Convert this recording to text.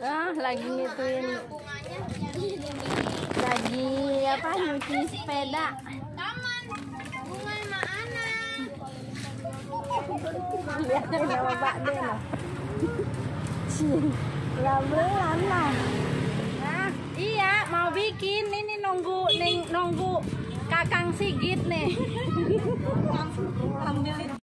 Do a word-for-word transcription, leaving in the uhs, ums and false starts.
Ah, lagi ngituin, lagi apa nyuci sepeda. Taman, bunga sama anak. Iya, sama Pak De loh. Lamuan lah. Nah, iya mau bikin ini nunggu nunggu Kakang Sigit nih. Ambil itu.